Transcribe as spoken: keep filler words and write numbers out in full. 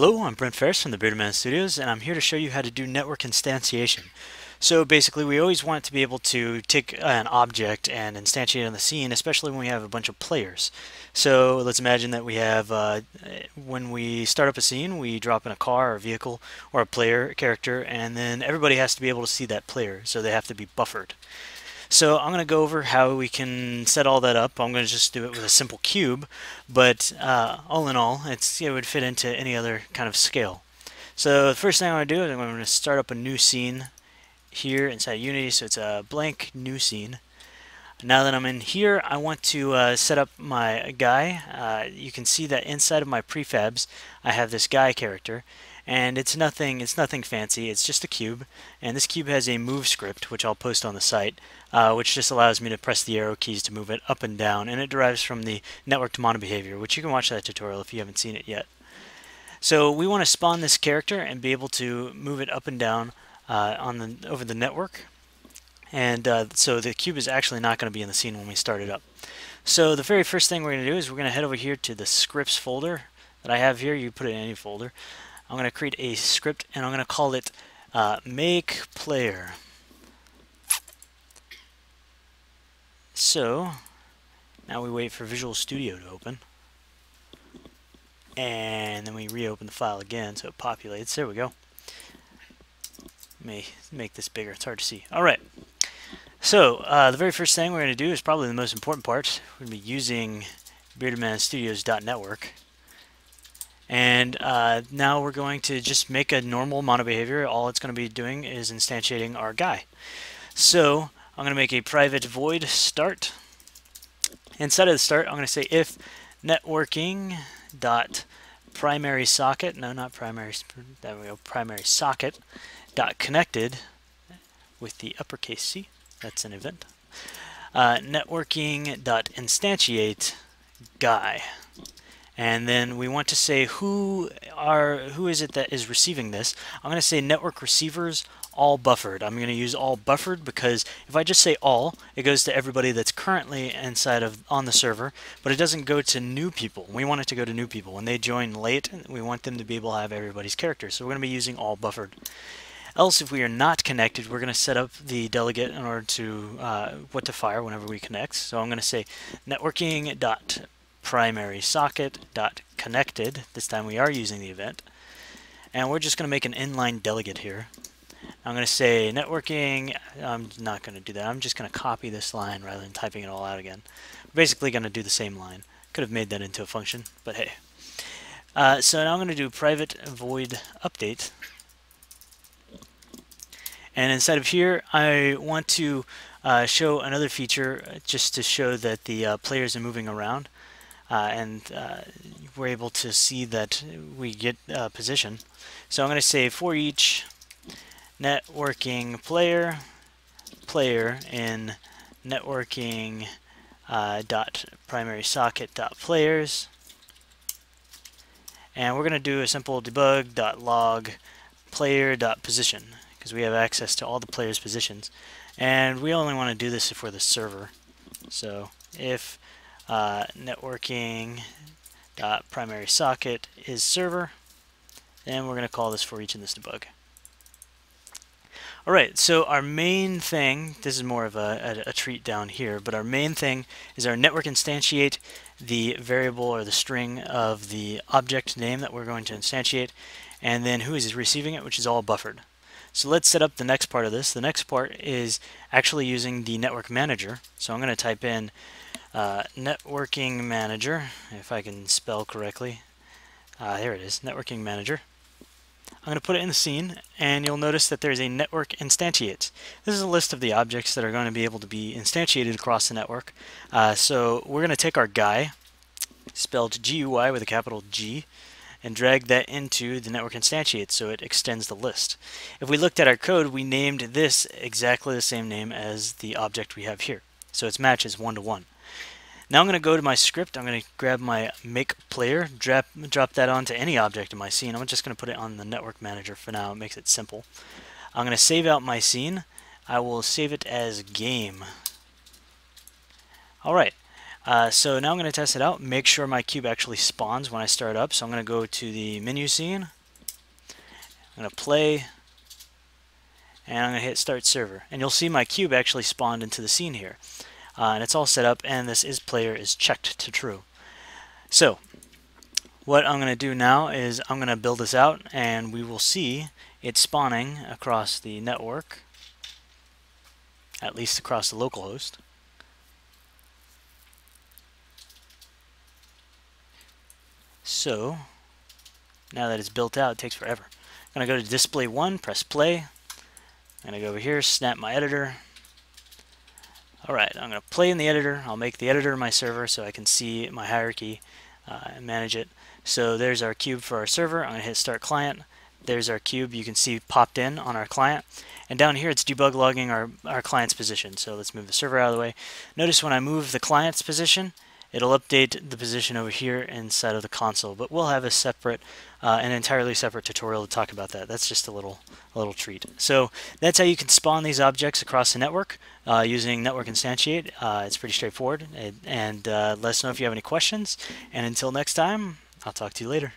Hello, I'm Brent Ferris from the Bearded Man Studios, and I'm here to show you how to do network instantiation. So basically, we always want to be able to take an object and instantiate on the scene, especially when we have a bunch of players. So let's imagine that we have, uh, when we start up a scene, we drop in a car or a vehicle or a player, a character, and then everybody has to be able to see that player, so they have to be buffered. So I'm going to go over how we can set all that up. I'm going to just do it with a simple cube, but uh, all in all, it's, it would fit into any other kind of scale. So the first thing I want to do is I'm going to start up a new scene here inside Unity, so it's a blank new scene. Now that I'm in here, I want to uh, set up my guy. Uh, you can see that inside of my prefabs, I have this guy character, and it's nothing. It's nothing fancy. It's just a cube, and this cube has a move script, which I'll post on the site, uh, which just allows me to press the arrow keys to move it up and down, and it derives from the networked mono behavior, which you can watch that tutorial if you haven't seen it yet. So we want to spawn this character and be able to move it up and down uh, on the over the network. And uh, so the cube is actually not going to be in the scene when we start it up. So the very first thing we're going to do is we're going to head over here to the scripts folder that I have here. You put it in any folder. I'm going to create a script, and I'm going to call it uh, make player. So now we wait for Visual Studio to open. And then we reopen the file again so it populates. There we go. Let me make this bigger. It's hard to see. All right. So uh, the very first thing we're going to do is probably the most important part. We're going to be using bearded man studios dot network. And uh, now we're going to just make a normal mono behavior. All it's going to be doing is instantiating our guy. So I'm going to make a private void start. Inside of the start, I'm going to say if networking.primary socket. No, not primary. There we go. Primary socket dot connected with the uppercase C. That's an event. Uh, networking.instantiate guy, and then we want to say who are who is it that is receiving this. I'm going to say network receivers all buffered. I'm going to use all buffered because if I just say all, it goes to everybody that's currently inside of on the server, but it doesn't go to new people. We want it to go to new people when they join late. We want them to be able to have everybody's character, so we're going to be using all buffered. Else, if we are not connected, we're going to set up the delegate in order to uh, what to fire whenever we connect. So I'm going to say networking.primary socket dot connected. This time we are using the event. And we're just going to make an inline delegate here. I'm going to say networking. I'm not going to do that. I'm just going to copy this line rather than typing it all out again. We're basically going to do the same line. Could have made that into a function, but hey. Uh, so now I'm going to do private void update. And inside of here, I want to uh, show another feature just to show that the uh, players are moving around. Uh, and uh, we're able to see that we get uh, position. So I'm going to say for each networking player, player in networking uh, dot primary socket dot players. And we're going to do a simple debug dot log player dot position, because we have access to all the players' positions, and we only want to do this if we're the server. So if uh, networking dot primary socket is server, then we're going to call this for each in this debug. All right, so our main thing, this is more of a, a, a treat down here, but our main thing is our network instantiate, the variable or the string of the object name that we're going to instantiate, and then who is receiving it, which is all buffered. So let's set up the next part of this. The next part is actually using the network manager. So I'm going to type in uh, networking manager, if I can spell correctly. Uh, here it is, networking manager. I'm going to put it in the scene, and you'll notice that there's a network instantiate. This is a list of the objects that are going to be able to be instantiated across the network. Uh, so we're going to take our guy, spelled G U Y with a capital G, and drag that into the network instantiate so it extends the list. If we looked at our code, we named this exactly the same name as the object we have here. So its match is one to one. Now I'm going to go to my script. I'm going to grab my make player, drop, drop that onto any object in my scene. I'm just going to put it on the network manager for now. It makes it simple. I'm going to save out my scene. I will save it as game. All right. Uh, so now I'm going to test it out, make sure my cube actually spawns when I start up. So I'm going to go to the menu scene, I'm going to play, and I'm going to hit start server. And you'll see my cube actually spawned into the scene here. Uh, and it's all set up, and this is player is checked to true. So what I'm going to do now is I'm going to build this out, and we will see it spawning across the network, at least across the local host. So now that it's built out, it takes forever. I'm going to go to display one, press play. I'm going to go over here, snap my editor. All right, I'm going to play in the editor. I'll make the editor my server so I can see my hierarchy uh, and manage it. So there's our cube for our server. I'm going to hit start client. There's our cube, you can see popped in on our client, and down here it's debug logging our, our client's position. So let's move the server out of the way. Notice when I move the client's position, it'll update the position over here inside of the console, but we'll have a separate, uh, an entirely separate tutorial to talk about that. That's just a little, a little treat. So that's how you can spawn these objects across the network uh, using Network Instantiate. Uh, it's pretty straightforward, and, and uh, let us know if you have any questions. And until next time, I'll talk to you later.